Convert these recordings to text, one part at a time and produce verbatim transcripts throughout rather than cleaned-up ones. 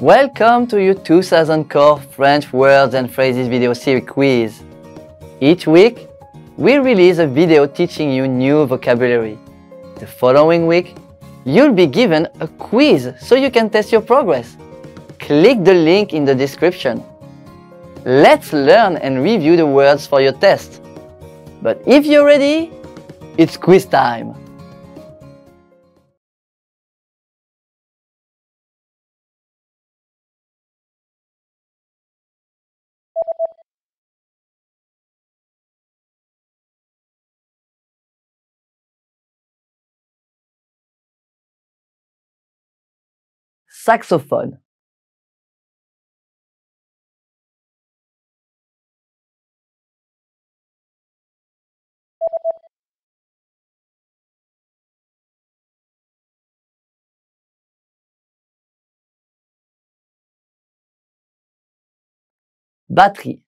Welcome to your two thousand Core French Words and Phrases video series quiz. Each week, we release a video teaching you new vocabulary. The following week, you'll be given a quiz so you can test your progress. Click the link in the description. Let's learn and review the words for your test. But if you're ready, it's quiz time! Saxophone, batterie,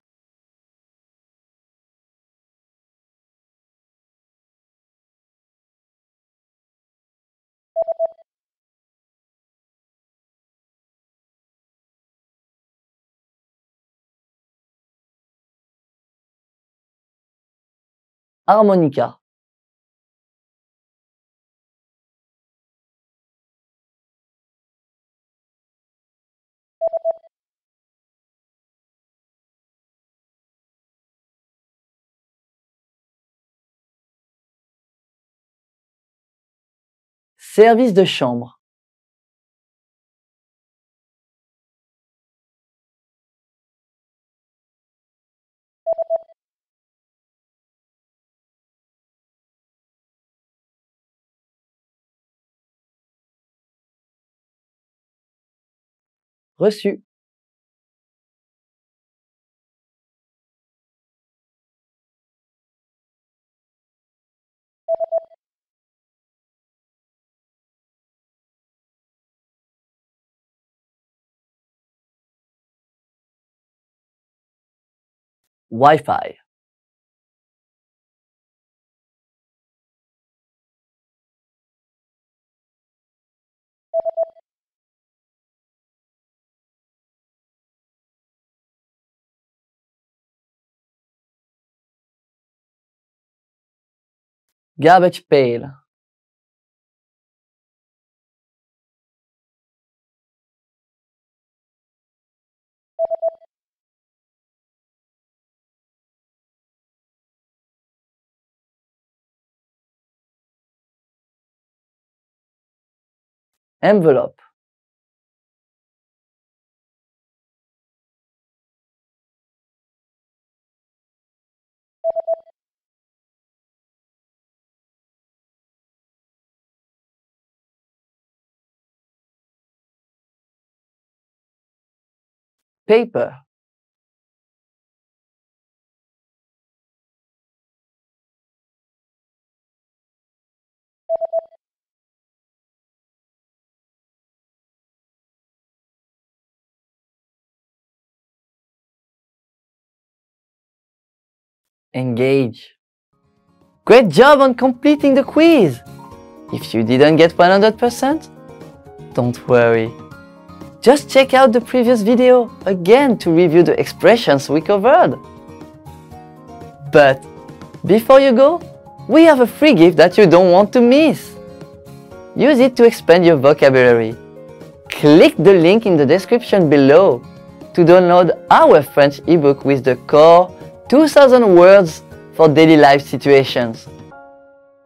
harmonica, service de chambre, reçu, Wi-Fi, garbage pail, envelope, paper, engage. Great job on completing the quiz! If you didn't get one hundred percent, don't worry. Just check out the previous video again to review the expressions we covered. But before you go, we have a free gift that you don't want to miss. Use it to expand your vocabulary. Click the link in the description below to download our French ebook with the Core two thousand Words for Daily Life Situations.